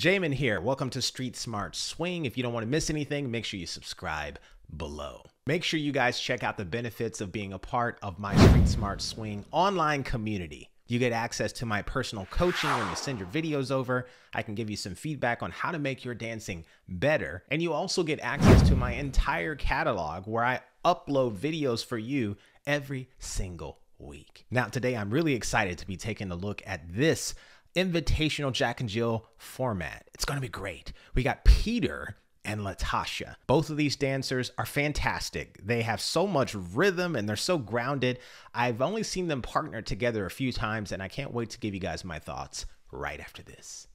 Jamin here. Welcome to Street Smart Swing. If you don't want to miss anything, make sure you subscribe below. Make sure you guys check out the benefits of being a part of my Street Smart Swing online community. You get access to my personal coaching when you send your videos over. I can give you some feedback on how to make your dancing better. And you also get access to my entire catalog where I upload videos for you every single week. Now, today I'm really excited to be taking a look at this invitational Jack and Jill format. It's going to be great. We got Peter and LaTasha. Both of these dancers are fantastic. They have so much rhythm and they're so grounded. I've only seen them partner together a few times and I can't wait to give you guys my thoughts right after this.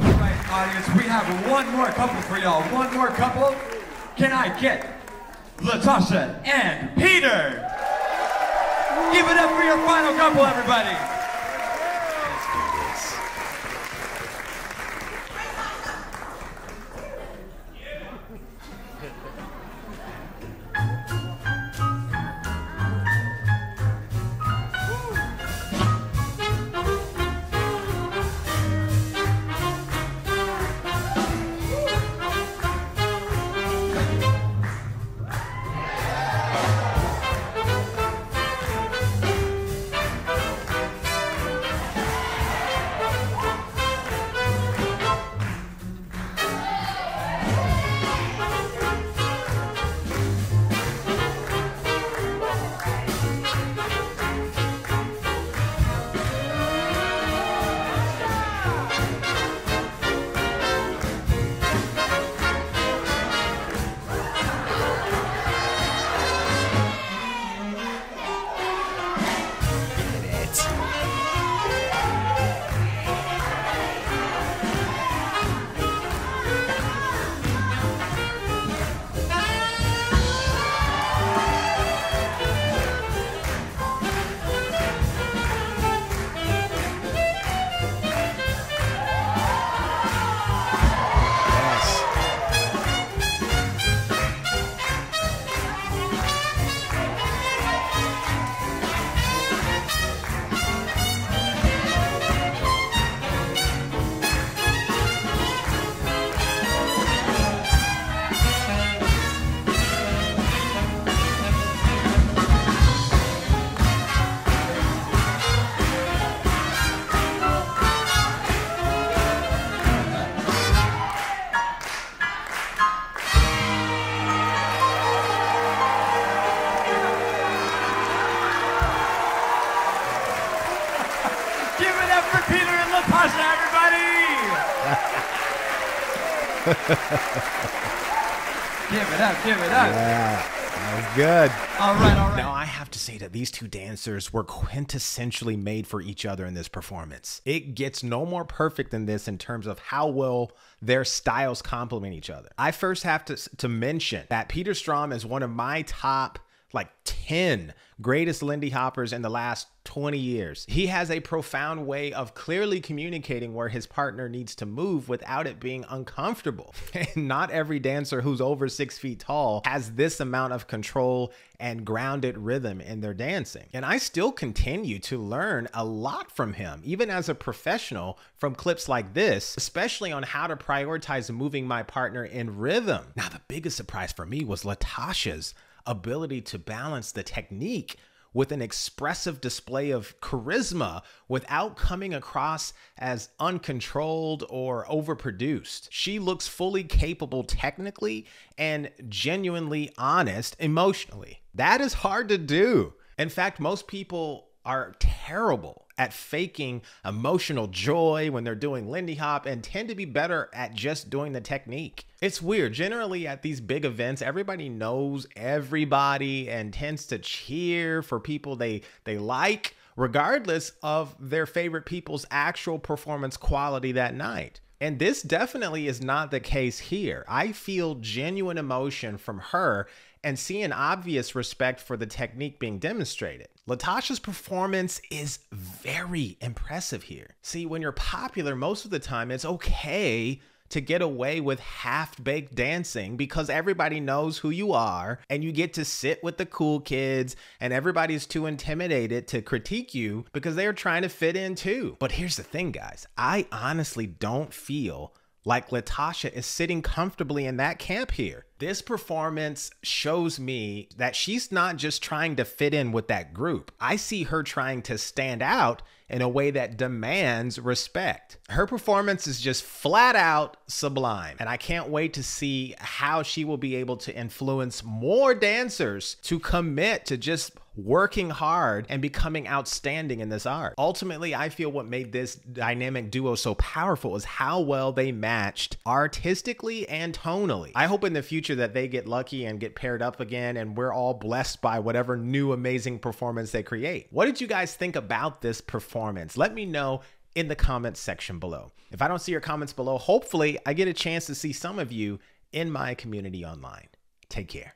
All right, audience, we have one more couple for y'all. One more couple. Can I get LaTasha and Peter? Give it up for your final couple, everybody. Give it up. Yeah, that was good. All right, all right. Now, I have to say that these two dancers were quintessentially made for each other in this performance. It gets no more perfect than this in terms of how well their styles complement each other. I first have to mention that Peter Strom is one of my top, like, 10 greatest Lindy Hoppers in the last 20 years. He has a profound way of clearly communicating where his partner needs to move without it being uncomfortable. And not every dancer who's over 6 feet tall has this amount of control and grounded rhythm in their dancing. And I still continue to learn a lot from him, even as a professional, from clips like this, especially on how to prioritize moving my partner in rhythm. Now, the biggest surprise for me was LaTasha's ability to balance the technique with an expressive display of charisma without coming across as uncontrolled or overproduced. She looks fully capable technically and genuinely honest emotionally. That is hard to do. In fact, most people are terrible at faking emotional joy when they're doing Lindy Hop and tend to be better at just doing the technique. It's weird. Generally at these big events, everybody knows everybody and tends to cheer for people they like, regardless of their favorite people's actual performance quality that night. And this definitely is not the case here. I feel genuine emotion from her and see an obvious respect for the technique being demonstrated. LaTasha's performance is very impressive here. See, when you're popular, most of the time it's okay to get away with half-baked dancing because everybody knows who you are and you get to sit with the cool kids and everybody's too intimidated to critique you because they're trying to fit in too. But here's the thing, guys. I honestly don't feel like LaTasha is sitting comfortably in that camp here. This performance shows me that she's not just trying to fit in with that group. I see her trying to stand out in a way that demands respect. Her performance is just flat out sublime, and I can't wait to see how she will be able to influence more dancers to commit to just working hard and becoming outstanding in this art. Ultimately, I feel what made this dynamic duo so powerful was how well they matched artistically and tonally. I hope in the future that they get lucky and get paired up again, and we're all blessed by whatever new amazing performance they create. What did you guys think about this performance? Let me know in the comments section below. If I don't see your comments below, hopefully I get a chance to see some of you in my community online. Take care.